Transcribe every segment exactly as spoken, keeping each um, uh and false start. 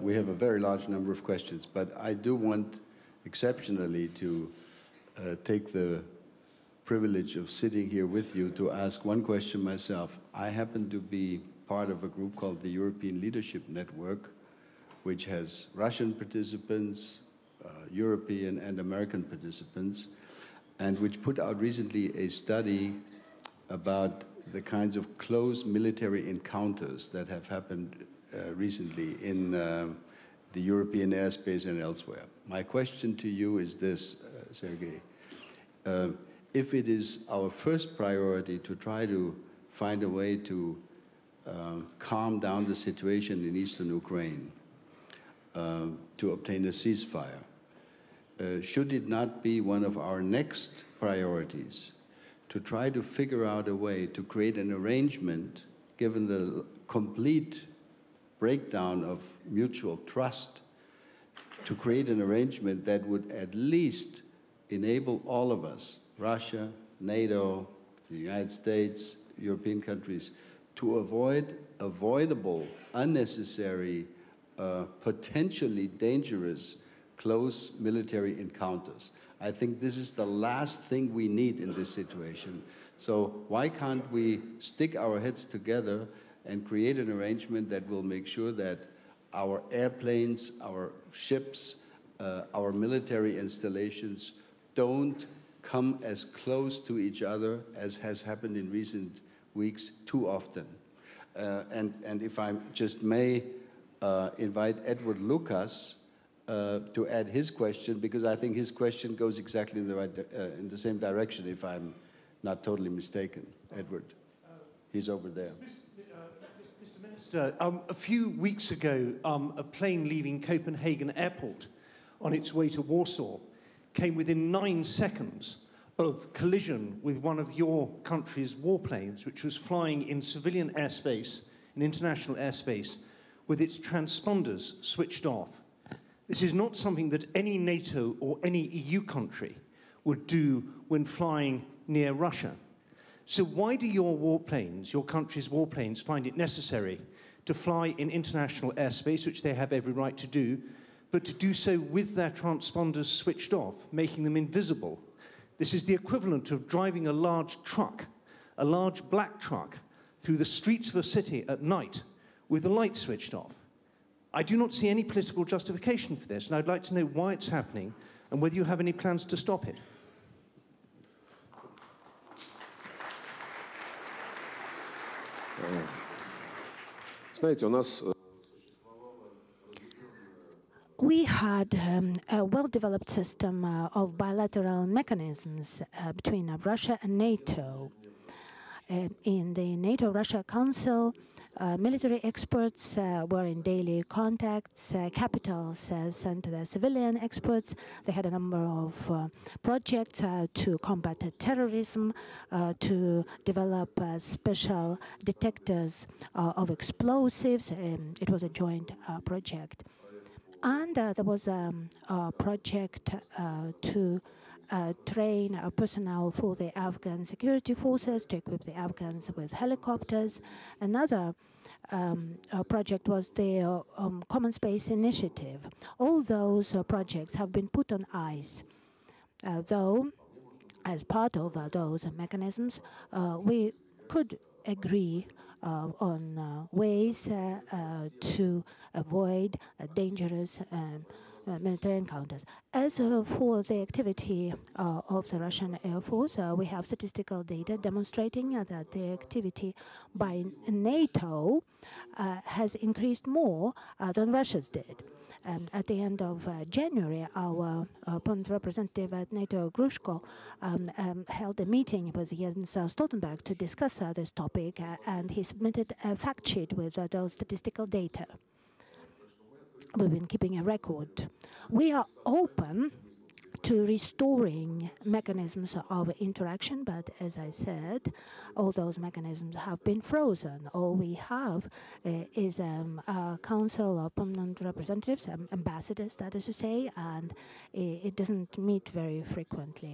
We have a very large number of questions, but I do want exceptionally to uh, take the privilege of sitting here with you to ask one question myself. I happen to be part of a group called the European Leadership Network, which has Russian participants, uh, European and American participants, and which put out recently a study about the kinds of close military encounters that have happened uh, recently in uh, the European airspace and elsewhere. My question to you is this, uh, Sergei. Uh, if it is our first priority to try to find a way to uh, calm down the situation in eastern Ukraine, uh, to obtain a ceasefire, uh, should it not be one of our next priorities to try to figure out a way to create an arrangement, given the complete breakdown of mutual trust, to create an arrangement that would at least enable all of us, Russia, NATO, the United States, European countries, to avoid avoidable, unnecessary, uh, potentially dangerous close military encounters. I think this is the last thing we need in this situation. So why can't we stick our heads together and create an arrangement that will make sure that our airplanes, our ships, uh, our military installations don't come as close to each other as has happened in recent weeks too often. Uh, and, and if I just may uh, invite Edward Lucas Uh, to add his question, because I think his question goes exactly in the right, uh, in the same direction, if I'm not totally mistaken. Edward, uh, he's over there. Mister Minister, um, a few weeks ago, um, a plane leaving Copenhagen Airport on its way to Warsaw came within nine seconds of collision with one of your country's warplanes, which was flying in civilian airspace, in international airspace, with its transponders switched off. This is not something that any NATO or any E U country would do when flying near Russia. So why do your warplanes, your country's warplanes, find it necessary to fly in international airspace, which they have every right to do, but to do so with their transponders switched off, making them invisible? This is the equivalent of driving a large truck, a large black truck, through the streets of a city at night with the lights switched off. I do not see any political justification for this, and I'd like to know why it's happening and whether you have any plans to stop it. We had um, a well-developed system uh, of bilateral mechanisms uh, between uh, Russia and NATO. Uh, in the NATO-Russia Council, uh, military experts uh, were in daily contacts. Uh, capitals uh, sent their civilian experts. They had a number of uh, projects uh, to combat uh, terrorism, uh, to develop uh, special detectors uh, of explosives. Um, it was a joint uh, project. And uh, there was um, a project uh, to Uh, train our personnel for the Afghan security forces, to equip the Afghans with helicopters. Another um, uh, project was the uh, um, Common Space Initiative. All those uh, projects have been put on ice, uh, though as part of uh, those uh, mechanisms, uh, we could agree uh, on uh, ways uh, uh, to avoid uh, dangerous um, Uh, military encounters. As uh, for the activity uh, of the Russian Air Force, uh, we have statistical data demonstrating uh, that the activity by NATO uh, has increased more uh, than Russia's did. And at the end of uh, January, our uh, permanent representative at NATO, Grushko, um, um, held a meeting with Jens Stoltenberg to discuss uh, this topic, uh, and he submitted a fact sheet with uh, those statistical data. We've been keeping a record. We are open to restoring mechanisms of interaction, but as I said, all those mechanisms have been frozen. All we have uh, is um, a council of permanent representatives, um, ambassadors, that is to say, and it, it doesn't meet very frequently.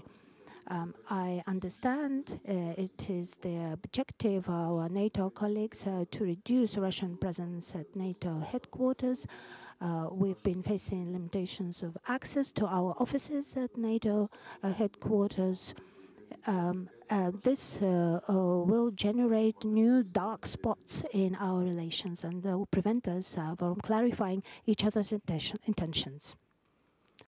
Um, I understand uh, it is the objective of our NATO colleagues uh, to reduce Russian presence at NATO headquarters. Uh, we've been facing limitations of access to our offices at NATO uh, headquarters. Um, uh, this uh, uh, will generate new dark spots in our relations and will prevent us uh, from clarifying each other's intention intentions.